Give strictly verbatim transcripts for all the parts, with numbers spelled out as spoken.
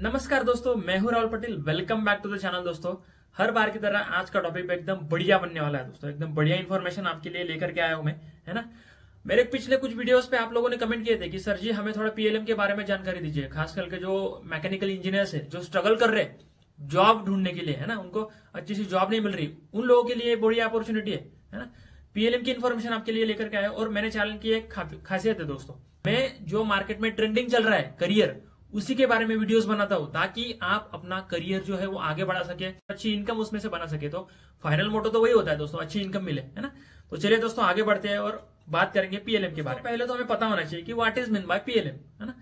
नमस्कार दोस्तों, मैं हूं Rahul Patel. Welcome back to the channel. दोस्तों हर बार की तरह आज का टॉपिक एकदम बढ़िया बनने वाला है। दोस्तों एकदम बढ़िया इन्फॉर्मेशन आपके लिए लेकर के आया हूं मैं, है ना। मेरे पिछले कुछ वीडियोस पे आप लोगों ने कमेंट किए थे कि सर जी हमें थोड़ा पीएलएम के बारे में जानकारी दीजिए, खास करके जो मैकेनिकल इंजीनियर्स है, जो स्ट्रगल कर रहे जॉब ढूंढने के लिए, है ना, उनको अच्छी सी जॉब नहीं मिल रही, उन लोगों के लिए बढ़िया अपॉर्चुनिटी है, है ना। पीएलएम की इन्फॉर्मेशन आपके लिए लेकर के आया। और मैंने चैनल की एक खासियत है दोस्तों, मैं जो मार्केट में ट्रेंडिंग चल रहा है करियर, उसी के बारे में वीडियोस बनाता हूं ताकि आप अपना करियर जो है वो आगे बढ़ा सके, अच्छी इनकम उसमें से बना सके। तो फाइनल मोटो तो वही होता है दोस्तों, अच्छी इनकम मिले, है ना। तो चलिए दोस्तों आगे बढ़ते हैं और बात करेंगे पीएलएम के बारे में। पहले तो हमें पता होना चाहिए कि what is mean by PLM, है ना।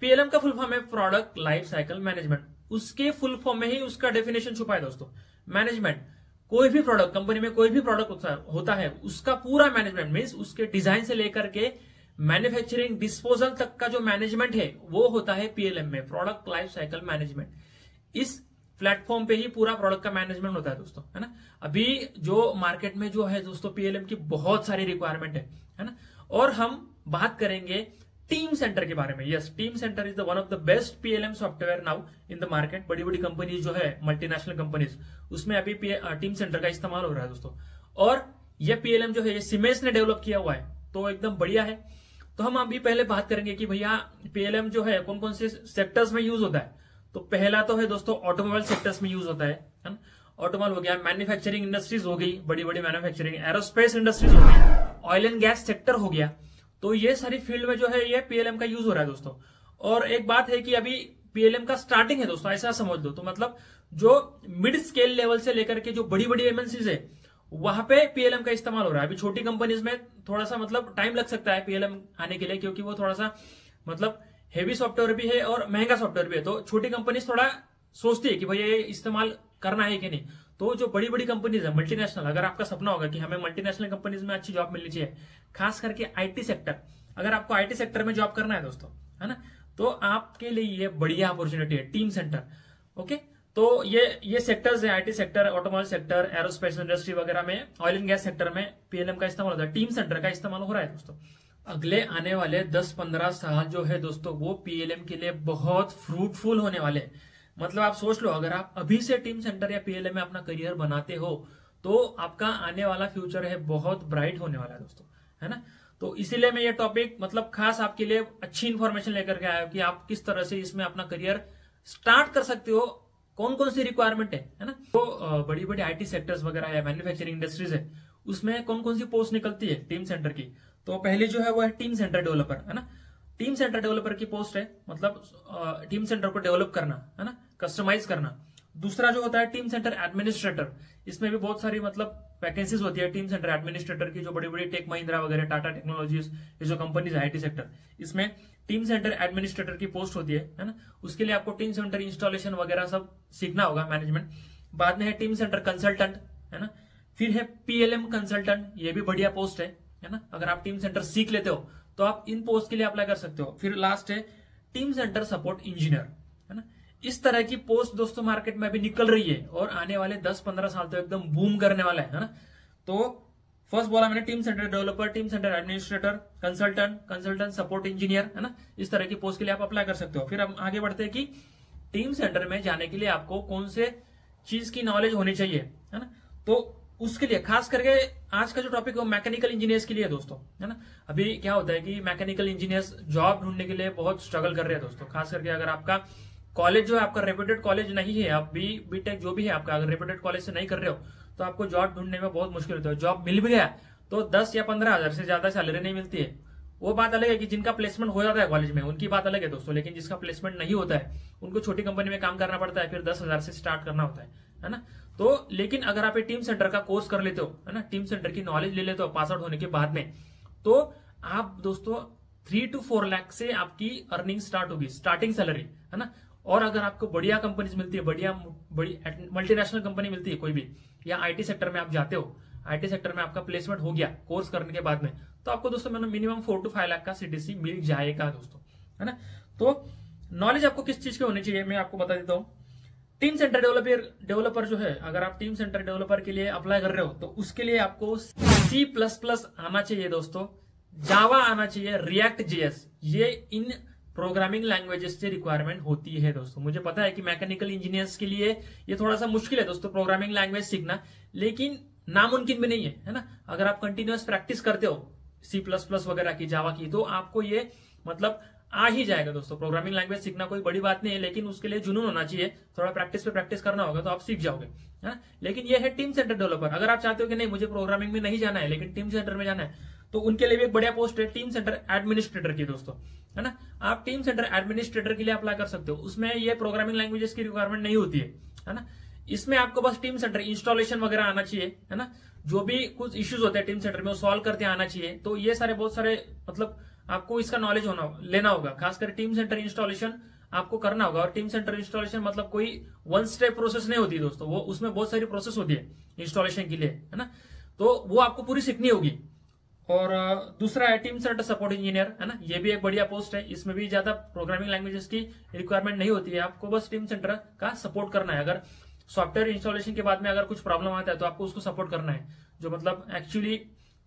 पीएलएम का फुल फॉर्म है प्रोडक्ट लाइफ साइकिल मैनेजमेंट। उसके फुल फॉर्म में ही उसका डेफिनेशन छुपा है दोस्तों। मैनेजमेंट, कोई भी प्रोडक्ट, कंपनी में कोई भी प्रोडक्ट होता है उसका पूरा मैनेजमेंट, मीन्स उसके डिजाइन से लेकर के मैन्युफैक्चरिंग डिस्पोजल तक का जो मैनेजमेंट है वो होता है पीएलएम में, प्रोडक्ट लाइफ साइकिल मैनेजमेंट। इस प्लेटफॉर्म पे ही पूरा प्रोडक्ट का मैनेजमेंट होता है दोस्तों, है ना। अभी जो मार्केट में जो है दोस्तों पीएलएम की बहुत सारी रिक्वायरमेंट है, है ना। और हम बात करेंगे टीम सेंटर के बारे में। Yes, team centre is the one of the best PLM software now in the market. बड़ी बड़ी कंपनीज जो है, मल्टीनेशनल कंपनीज, उसमें अभी टीम सेंटर का इस्तेमाल हो रहा है दोस्तों। और यह पीएलएम जो है ये सीमेंस ने डेवलप किया हुआ है, तो एकदम बढ़िया है। तो हम अभी पहले बात करेंगे कि भैया पीएलएम जो है कौन कौन से सेक्टर्स में यूज होता है। तो पहला तो है दोस्तों ऑटोमोबाइल सेक्टर्स में यूज होता है। ऑटोमोबाइल हो गया, मैन्युफैक्चरिंग इंडस्ट्रीज हो गई, बड़ी बड़ी मैन्युफैक्चरिंग, एरोस्पेस इंडस्ट्रीज हो गई, ऑयल एंड गैस सेक्टर हो गया। तो ये सारी फील्ड में जो है ये पीएलएम का यूज हो रहा है दोस्तों। और एक बात है कि अभी पीएलएम का स्टार्टिंग है दोस्तों, ऐसा समझ लो। तो मतलब जो मिड स्केल लेवल से लेकर के जो बड़ी बड़ी एमएनसीज है वहां पे पीएलएम का इस्तेमाल हो रहा है। अभी छोटी कंपनीज में थोड़ा सा मतलब टाइम लग सकता है पीएलएम आने के लिए, क्योंकि वो थोड़ा सा मतलब हेवी सॉफ्टवेयर भी है और महंगा सॉफ्टवेयर भी है। तो छोटी कंपनीज थोड़ा सोचती है कि भैया ये इस्तेमाल करना है कि नहीं। तो जो बड़ी बड़ी कंपनीज है मल्टीनेशनल, अगर आपका सपना होगा कि हमें मल्टीनेशनल कंपनीज में अच्छी जॉब मिलनी चाहिए, खास करके आईटी सेक्टर, अगर आपको आईटी सेक्टर में जॉब करना है दोस्तों, है ना, तो आपके लिए ये बढ़िया अपॉर्चुनिटी है टीम सेंटर। ओके, तो ये ये सेक्टर्स है, IT sector, automobile sector, aerospace industry वगैरह में, ऑयल एंड गैस सेक्टर में पीएलएम का इस्तेमाल होता है, टीम सेंटर का इस्तेमाल हो रहा है दोस्तों। अगले आने वाले दस पंद्रह साल जो है दोस्तों वो पीएलएम के लिए बहुत फ्रूटफुल होने वाले। मतलब आप सोच लो, अगर आप अभी से टीम सेंटर या पीएलएम में अपना करियर बनाते हो तो आपका आने वाला फ्यूचर है बहुत ब्राइट होने वाला है दोस्तों, है ना। तो इसीलिए मैं ये टॉपिक मतलब खास आपके लिए अच्छी इन्फॉर्मेशन लेकर के आया हूं कि आप किस तरह से इसमें अपना करियर स्टार्ट कर सकते हो, कौन कौन सी रिक्वायरमेंट है, है ना। तो बड़ी बड़ी आईटी सेक्टर्स वगैरह है, मैन्युफैक्चरिंग इंडस्ट्रीज है, उसमें कौन कौन सी पोस्ट निकलती है टीम सेंटर की। तो पहली जो है वो है टीम सेंटर डेवलपर, है ना। टीम सेंटर डेवलपर की पोस्ट है, मतलब टीम सेंटर को डेवलप करना, है ना, कस्टमाइज करना। दूसरा जो होता है टीम सेंटर एडमिनिस्ट्रेटर, इसमें भी बहुत सारी मतलब वैकेंसीज होती है टीम सेंटर एडमिनिस्ट्रेटर की। जो बड़ी बड़ी टेक महिंद्रा वगैरह, टाटा टेक्नोलॉजी, ये जो कंपनीज है आईटी सेक्टर, इसमें टीम सेंटर एडमिनिस्ट्रेटर की पोस्ट होती है, है ना। उसके लिए आपको टीम सेंटर इंस्टॉलेशन वगैरह सब सीखना होगा, मैनेजमेंट। बाद में है टीम सेंटर कंसल्टेंट, है ना। फिर है पीएलएम कंसल्टेंट, ये भी बढ़िया पोस्ट है, है ना। अगर आप टीम सेंटर सीख लेते हो तो आप इन पोस्ट के लिए अप्लाई कर सकते हो। फिर लास्ट है टीम सेंटर सपोर्ट इंजीनियर, है ना। इस तरह की पोस्ट दोस्तों मार्केट में अभी निकल रही है और आने वाले दस पंद्रह साल तो एकदम बूम करने वाला है, है ना। तो फर्स्ट बोला मैंने Teamcenter developer, Teamcenter administrator, consultant, consultant support engineer, है ना। इस तरह की पोस्ट के लिए आप अप्लाई कर सकते हो। फिर हम आगे बढ़ते हैं कि टीम सेंटर में जाने के लिए आपको कौन से चीज की नॉलेज होनी चाहिए, है ना। तो उसके लिए खास करके आज का जो टॉपिक है मैकेनिकल इंजीनियर्स के लिए दोस्तों, है ना। अभी क्या होता है कि मैकेनिकल इंजीनियर्स जॉब ढूंढने के लिए बहुत स्ट्रगल कर रहे हैं दोस्तों। खास करके अगर आपका कॉलेज जो है, आपका रेप्यूटेड कॉलेज नहीं है, आप बी बीटेक जो भी है आपका, अगर रेप्यूटेड कॉलेज से नहीं कर रहे हो तो आपको जॉब ढूंढने में बहुत मुश्किल होता है। जॉब मिल भी गया तो दस या पंद्रह हजार से ज्यादा सैलरी नहीं मिलती है। वो बात अलग है कि जिनका प्लेसमेंट हो जाता है कॉलेज में उनकी बात अलग है दोस्तों, लेकिन जिसका प्लेसमेंट नहीं होता है उनको छोटी कंपनी में काम करना पड़ता है, फिर दस हजार से स्टार्ट करना होता है, है ना। तो लेकिन अगर आप टीम सेंटर का कोर्स कर लेते हो, है ना, टीम सेंटर की नॉलेज ले लेते हो पास आउट होने के बाद में, तो आप दोस्तों थ्री टू फोर लाख से आपकी अर्निंग स्टार्ट होगी, स्टार्टिंग सैलरी, है ना। और अगर आपको बढ़िया कंपनीज मिलती है, बढ़िया बड़ी मल्टीनेशनल कंपनी मिलती है कोई भी, या आईटी सेक्टर में आप जाते हो, आईटी सेक्टर में आपका प्लेसमेंट हो गया कोर्स करने के बाद में, तो आपको दोस्तों minimum four to five lakh का सीटीसी मिल जाएगा दोस्तों, है ना। तो नॉलेज आपको किस चीज की होनी चाहिए मैं आपको बता देता हूँ। टीम सेंटर डेवलपर डेवलपर जो है, अगर आप टीम सेंटर डेवलपर के लिए अप्लाई कर रहे हो तो उसके लिए आपको सी प्लस प्लस आना चाहिए दोस्तों, जावा आना चाहिए, रिएक्ट जेएस, ये इन प्रोग्रामिंग लैंग्वेजेस से रिक्वायरमेंट होती है दोस्तों। मुझे पता है कि मैकेनिकल इंजीनियर्स के लिए ये थोड़ा सा मुश्किल है दोस्तों प्रोग्रामिंग लैंग्वेज सीखना, लेकिन नामुमकिन भी नहीं है, है ना। अगर आप कंटिन्यूअस प्रैक्टिस करते हो सी प्लस प्लस वगैरह की, जावा की, तो आपको ये मतलब आ ही जाएगा दोस्तों। प्रोग्रामिंग लैंग्वेज सीखना कोई बड़ी बात नहीं है, लेकिन उसके लिए जुनून होना चाहिए, थोड़ा प्रैक्टिस पे प्रैक्टिस करना होगा तो आप सीख जाओगे, है ना। लेकिन ये है टीम सेंटर डेवलपर। अगर आप चाहते हो कि नहीं मुझे प्रोग्रामिंग में नहीं जाना है लेकिन टीम सेंटर में जाना है, तो उनके लिए भी एक बढ़िया पोस्ट है टीम सेंटर एडमिनिस्ट्रेटर की दोस्तों, है ना। आप टीम सेंटर एडमिनिस्ट्रेटर के लिए अप्लाई कर सकते हो, उसमें ये प्रोग्रामिंग लैंग्वेजेस की रिक्वायरमेंट नहीं होती है, है ना। इसमें आपको बस टीम सेंटर इंस्टॉलेशन वगैरह आना चाहिए, है ना। जो भी कुछ इश्यूज होते हैं टीम सेंटर में वो सॉल्व करते आना चाहिए। तो ये सारे बहुत सारे मतलब आपको इसका नॉलेज होना लेना होगा, खासकर टीम सेंटर इंस्टॉलेशन आपको करना होगा। और टीम सेंटर इंस्टॉलेशन मतलब कोई वन स्टेप प्रोसेस नहीं होती दोस्तों, वो उसमें बहुत सारी प्रोसेस होती है इंस्टॉलेशन के लिए, है ना। तो वो आपको पूरी सीखनी होगी। और दूसरा है टीम सेंटर सपोर्ट इंजीनियर, है ना। ये भी एक बढ़िया पोस्ट है, इसमें भी ज्यादा प्रोग्रामिंग लैंग्वेजेस की रिक्वायरमेंट नहीं होती है, आपको बस टीम सेंटर का सपोर्ट करना है। अगर सॉफ्टवेयर इंस्टॉलेशन के बाद में अगर कुछ प्रॉब्लम आता है तो आपको उसको सपोर्ट करना है, जो मतलब एक्चुअली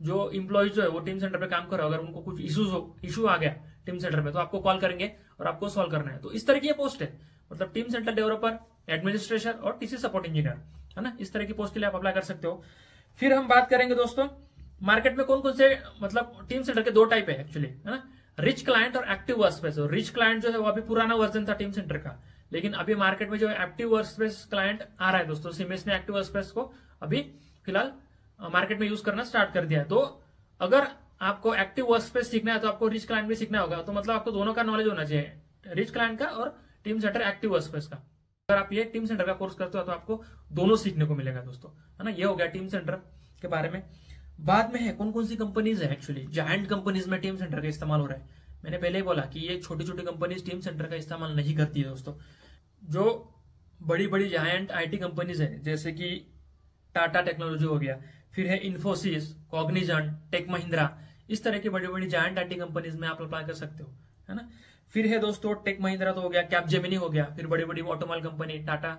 जो इम्प्लॉयज जो है वो टीम सेंटर पे काम कर रहे हो, अगर उनको कुछ इश्यूज हो इशू आ गया टीम सेंटर पे तो आपको कॉल करेंगे और आपको सॉल्व करना है। तो इस तरह की पोस्ट है, मतलब टीम सेंटर डेवलपर, एडमिनिस्ट्रेशन और टीसी सपोर्ट इंजीनियर, है ना। इस तरह की पोस्ट के लिए आप अप्लाई कर सकते हो। फिर हम बात करेंगे दोस्तों मार्केट में कौन कौन से मतलब टीम सेंटर के दो टाइप है एक्चुअली, है ना, रिच क्लाइंट और active work space. Rich client जो है वो अभी पुराना वर्जन था टीम सेंटर का, लेकिन अभी मार्केट में जो एक्टिव वर्क स्पेस क्लाइंट आ रहा है दोस्तों, सीमेंस ने एक्टिव वर्क स्पेस को अभी फिलहाल मार्केट में यूज करना स्टार्ट कर दिया है। तो अगर आपको एक्टिव वर्क स्पेस सीखना है तो आपको रिच क्लाइंट भी सीखना होगा, तो मतलब आपको दोनों का नॉलेज होना चाहिए, रिच क्लाइंट का और Teamcenter active work space का। अगर आप ये टीम सेंटर का कोर्स करते हो तो आपको दोनों सीखने को मिलेगा दोस्तों, है ना। ये हो गया टीम सेंटर के बारे में। बाद में है कौन कौन सी कंपनीज है एक्चुअली, जायंट कंपनीज में टीम सेंटर का इस्तेमाल हो रहा है। मैंने पहले ही बोला कि ये छोटी छोटी कंपनीज टीम सेंटर का इस्तेमाल नहीं करती है दोस्तों। जो बड़ी बड़ी जायंट आईटी कंपनीज है जैसे कि टाटा टेक्नोलॉजी हो गया, फिर है इन्फोसिस, कॉग्निजेंट, टेक महिंद्रा, इस तरह की बड़ी बड़ी जायंट आईटी कंपनीज में आप अप्लाई कर सकते हो, है ना। फिर है दोस्तों टेक महिंद्रा तो हो गया, कैप जेमिनी हो गया, फिर बड़ी बड़ी ऑटोमोबाइल कंपनी टाटा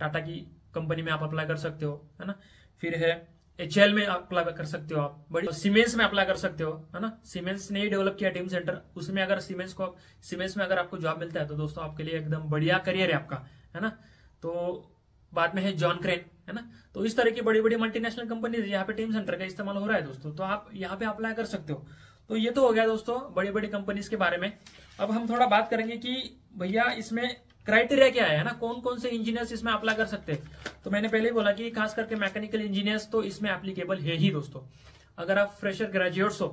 टाटा की कंपनी में आप अप्लाई कर सकते हो, है ना। फिर है एचएल में अप्लाई कर सकते हो आप, बड़ी सीमेंस में अप्लाई कर सकते हो, है ना। सीमेंस ने ही डेवलप किया टीम सेंटर, उसमें अगर सीमेंस को आप सीमेंस में अगर आपको जॉब मिलता है तो दोस्तों आपके लिए एकदम बढ़िया करियर है आपका, है ना। तो बाद में है जॉन क्रेन, है ना। तो इस तरह की बड़ी बड़ी मल्टीनेशनल कंपनीज यहाँ पे टीम सेंटर का इस्तेमाल हो रहा है दोस्तों, तो आप यहाँ पे अप्लाई कर सकते हो। तो ये तो हो गया दोस्तों बड़ी बड़ी कंपनीज के बारे में। अब हम थोड़ा बात करेंगे कि भैया इसमें क्राइटेरिया क्या है, है ना, कौन कौन से इंजीनियर्स इसमें अप्लाई कर सकते हैं। तो मैंने पहले ही बोला कि खास करके मैकेनिकल इंजीनियर्स तो इसमें एप्लीकेबल है ही दोस्तों। अगर आप फ्रेशर ग्रेजुएट्स हो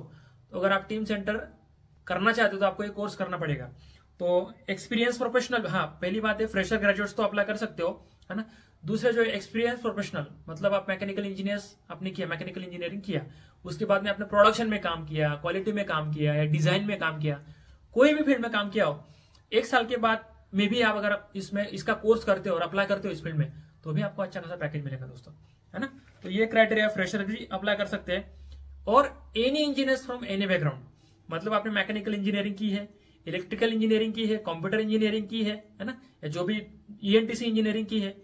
तो अगर आप टीम सेंटर करना चाहते हो तो आपको ये कोर्स करना पड़ेगा। तो एक्सपीरियंस प्रोफेशनल, हाँ पहली बात है फ्रेशर ग्रेजुएट्स तो अप्लाई कर सकते हो, है ना। दूसरे जो एक्सपीरियंस प्रोफेशनल मतलब आप मैकेनिकल इंजीनियर्स आपने किया, मैकेनिकल इंजीनियरिंग किया, उसके बाद में आपने प्रोडक्शन में काम किया, क्वालिटी में काम किया या डिजाइन में काम किया, कोई भी फील्ड में काम किया हो, एक साल के बाद में भी आप अगर इसमें इसका कोर्स करते हो और अप्लाई करते हो इस फील्ड में तो भी आपको अच्छा खासा पैकेज मिलेगा दोस्तों, है ना। तो ये क्राइटेरिया फ्रेशर भी अप्लाई कर सकते हैं। और any engineers from any background, मतलब आपने मैकेनिकल इंजीनियरिंग की है, इलेक्ट्रिकल इंजीनियरिंग की है, कंप्यूटर इंजीनियरिंग की है, है ना, या जो भी ईएनटीसी इंजीनियरिंग की है,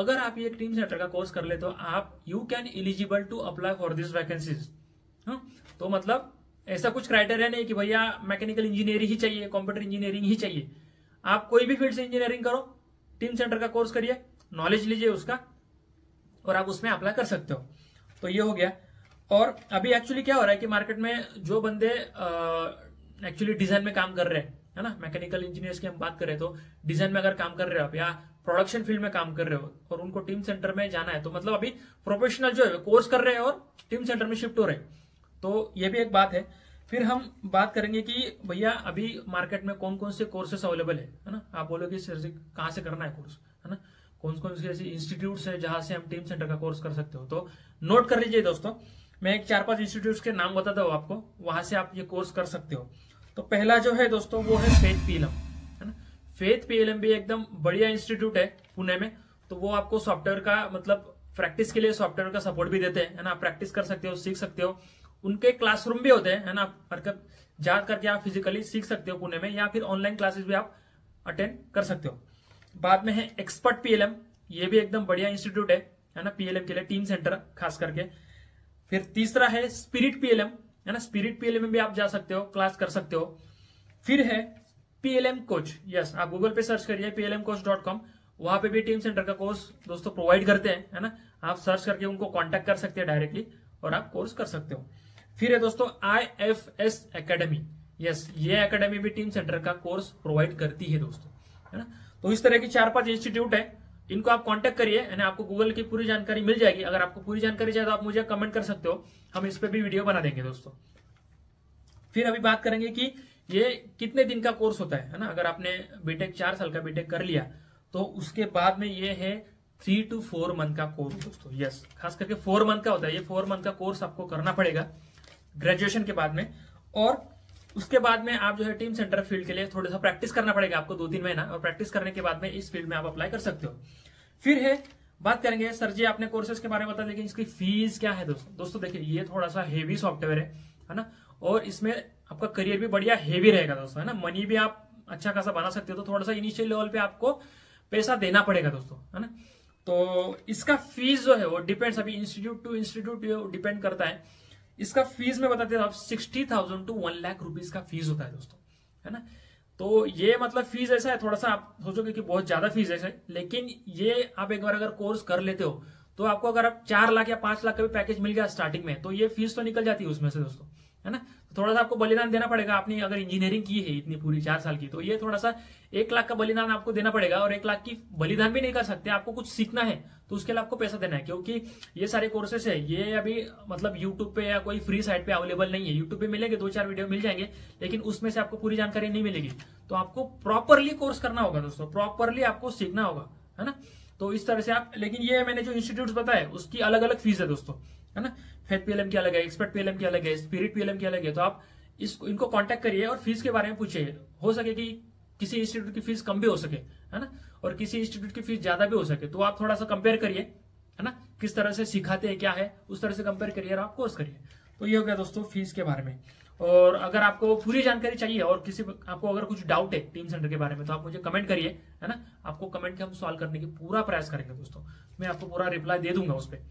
अगर आप ये टीम सेंटर का कोर्स कर ले तो आप you can eligible to apply for this vacancies. तो मतलब ऐसा कुछ क्राइटेरिया नहीं कि भैया मैकेनिकल इंजीनियरिंग ही चाहिए, कंप्यूटर इंजीनियरिंग ही चाहिए। आप कोई भी फील्ड से इंजीनियरिंग करो, टीम सेंटर का कोर्स करिए, नॉलेज लीजिए उसका और आप उसमें अप्लाई कर सकते हो। तो ये हो गया। और अभी एक्चुअली क्या हो रहा है कि मार्केट में जो बंदे एक्चुअली डिजाइन में काम कर रहे हैं, है ना, मैकेनिकल इंजीनियर्स की हम बात करें तो डिजाइन में अगर काम कर रहे हो आप या प्रोडक्शन फील्ड में काम कर रहे हो और उनको टीम सेंटर में जाना है तो मतलब अभी प्रोफेशनल जो है कोर्स कर रहे हैं और टीम सेंटर में शिफ्ट हो रहे हैं। तो ये भी एक बात है। फिर हम बात करेंगे कि भैया अभी मार्केट में कौन कौन से कोर्सेस अवेलेबल है, है ना। आप बोलोगे सर जी कहाँ से करना है कोर्स, है ना, कौन कौन से ऐसे इंस्टीट्यूट्स है जहां से हम टीम सेंटर का कोर्स कर सकते हो। तो नोट कर लीजिए दोस्तों, मैं एक चार पांच इंस्टीट्यूट्स के नाम बताता हूँ आपको, वहां से आप ये कोर्स कर सकते हो। तो पहला जो है दोस्तों वो है फेथ पीएलएम, है ना। फेथ पीएलएम भी एकदम बढ़िया इंस्टीट्यूट है पुणे में, तो वो आपको सॉफ्टवेयर का मतलब प्रैक्टिस के लिए सॉफ्टवेयर का सपोर्ट भी देते हैं, है ना। आप प्रैक्टिस कर सकते हो, सीख सकते हो, उनके क्लासरूम भी होते हैं, है ना, मतलब जा करके आप फिजिकली सीख सकते हो पुणे में, या फिर ऑनलाइन क्लासेस भी आप अटेंड कर सकते हो। बाद में है एक्सपर्ट पीएलएम, ये भी एकदम बढ़िया इंस्टीट्यूट है, है ना, पीएलएम के लिए टीम सेंटर खास करके। फिर तीसरा है स्पिरिट पीएलएम, है ना, स्पिरिट पीएलएम में भी आप जा सकते हो, क्लास कर सकते हो। फिर है पीएलएम कोच, यस आप गूगल पे सर्च करिए पीएलएम कोच डॉट कॉम, वहां पे भी टीम सेंटर का कोर्स दोस्तों प्रोवाइड करते हैं, है ना। आप सर्च करके उनको कांटेक्ट कर सकते हैं डायरेक्टली और आप कोर्स कर सकते हो। फिर है दोस्तों आईएफएस एकेडमी, यस ये एकेडमी भी टीम सेंटर का कोर्स प्रोवाइड करती है दोस्तों, है ना। तो इस तरह की चार पांच इंस्टीट्यूट है, इनको आप कांटेक्ट करिए, यानी आपको गूगल की पूरी जानकारी मिल जाएगी। अगर आपको पूरी जानकारी चाहिए तो आप मुझे कमेंट कर सकते हो, हम इस पर भी वीडियो बना देंगे दोस्तों। फिर अभी बात करेंगे कि ये कितने दिन का कोर्स होता है, है ना। अगर आपने बीटेक चार साल का बीटेक कर लिया तो उसके बाद में ये है थ्री टू फोर मंथ का कोर्स दोस्तों, यस खास करके फोर मंथ का होता है ये। फोर मंथ का कोर्स आपको करना पड़ेगा ग्रेजुएशन के बाद में, और उसके बाद में आप जो है टीम सेंटर फील्ड के लिए थोड़ा सा प्रैक्टिस करना पड़ेगा आपको दो तीन महीना, और प्रैक्टिस करने के बाद में इस फील्ड में आप अप्लाई कर सकते हो। फिर है बात करेंगे सर जी आपने कोर्सेज के बारे में बता, लेकिन इसकी फीस क्या है दोस्तों। दोस्तों देखिए ये थोड़ा सा हेवी सॉफ्टवेयर है, है ना, और इसमें आपका करियर भी बढ़िया हेवी रहेगा दोस्तों, है ना। मनी भी आप अच्छा खासा बना सकते हो, तो थोड़ा सा इनिशियल लेवल पे आपको पैसा देना पड़ेगा दोस्तों, है ना। तो इसका फीस जो है वो डिपेंड्स, अभी इंस्टीट्यूट टू इंस्टीट्यूट डिपेंड करता है। इसका फीस में बताते हैं आप sixty thousand to one lakh rupees का फीस होता है दोस्तों, है ना। तो ये मतलब फीस ऐसा है, थोड़ा सा आप सोचोगे कि बहुत ज्यादा फीस ऐसा है, लेकिन ये आप एक बार अगर कोर्स कर लेते हो तो आपको अगर आप चार लाख या पांच लाख का भी पैकेज मिल गया स्टार्टिंग में, तो ये फीस तो निकल जाती है उसमें से दोस्तों, है ना। तो थोड़ा सा आपको बलिदान देना पड़ेगा। आपने अगर इंजीनियरिंग की है इतनी पूरी चार साल की, तो ये थोड़ा सा एक लाख का बलिदान आपको देना पड़ेगा, और एक लाख की बलिदान भी नहीं कर सकते। आपको कुछ सीखना है तो उसके लिए आपको पैसा देना है, क्योंकि ये सारे कोर्सेस है ये अभी मतलब यूट्यूब पे या कोई फ्री साइट पे अवेलेबल नहीं है। यूट्यूब पे मिलेंगे, दो चार वीडियो मिल जाएंगे, लेकिन उसमें से आपको पूरी जानकारी नहीं मिलेगी। तो आपको प्रॉपरली कोर्स करना होगा दोस्तों, प्रॉपरली आपको सीखना होगा, है ना। तो इस तरह से आप, लेकिन ये मैंने जो इंस्टीट्यूट बताया उसकी अलग अलग फीस है दोस्तों, है ना। फेथ पीएलएम की अलग है, एक्सपर्ट पीएलएम की अलग है, स्पिरिट पीएलएम की अलग है। तो आप इसको इनको कांटेक्ट करिए और फीस के बारे में पूछिए। हो सके कि किसी इंस्टीट्यूट की फीस कम भी हो सके, है ना, और किसी इंस्टीट्यूट की फीस ज्यादा भी हो सके। तो आप थोड़ा सा कंपेयर करिए, है ना, किस तरह से सिखाते हैं क्या है, उस तरह से कंपेयर करिए और आप कोर्स करिए। तो ये हो गया दोस्तों फीस के बारे में। और अगर आपको पूरी जानकारी चाहिए और किसी आपको अगर कुछ डाउट है टीम सेंटर के बारे में, तो आप मुझे कमेंट करिए, है ना। आपको कमेंट के हम सॉल्व करने की पूरा प्रयास करेंगे दोस्तों, मैं आपको पूरा रिप्लाई दे दूंगा उस पर।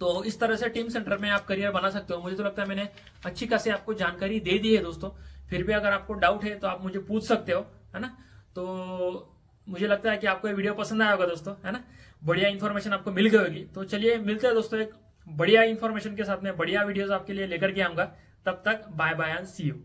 तो इस तरह से टीम सेंटर में आप करियर बना सकते हो। मुझे तो लगता है मैंने अच्छी खासी आपको जानकारी दे दी है दोस्तों। फिर भी अगर आपको डाउट है तो आप मुझे पूछ सकते हो, है ना। तो मुझे लगता है कि आपको ये वीडियो पसंद आया होगा दोस्तों, है ना। बढ़िया इन्फॉर्मेशन आपको मिल गई होगी। तो चलिए मिलते हैं दोस्तों एक बढ़िया इन्फॉर्मेशन के साथ में, बढ़िया वीडियोज आपके लिए लेकर के आऊंगा। तब तक bye bye and see you.